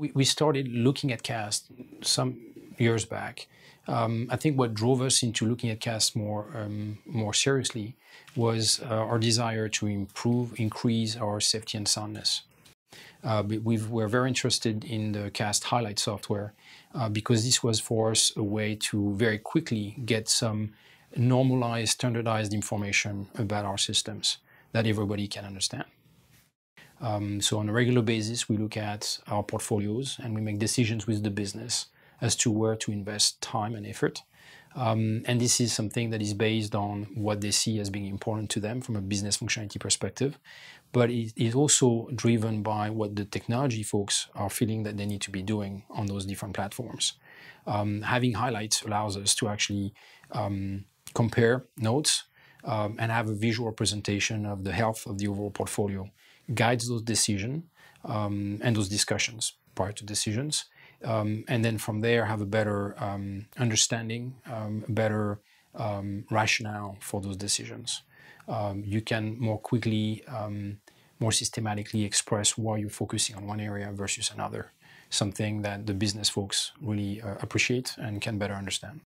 We started looking at CAST some years back. I think what drove us into looking at CAST more seriously was our desire to increase our safety and soundness. We're very interested in the CAST Highlight software because this was for us a way to very quickly get some normalized, standardized information about our systems that everybody can understand. So on a regular basis, we look at our portfolios and we make decisions with the business as to where to invest time and effort. And this is something that is based on what they see as being important to them from a business functionality perspective. But it is also driven by what the technology folks are feeling that they need to be doing on those different platforms. Having highlights allows us to actually compare notes and have a visual presentation of the health of the overall portfolio. Guides those decisions and those discussions prior to decisions. And then from there, have a better understanding, better rationale for those decisions. You can more quickly, more systematically express why you're focusing on one area versus another, something that the business folks really appreciate and can better understand.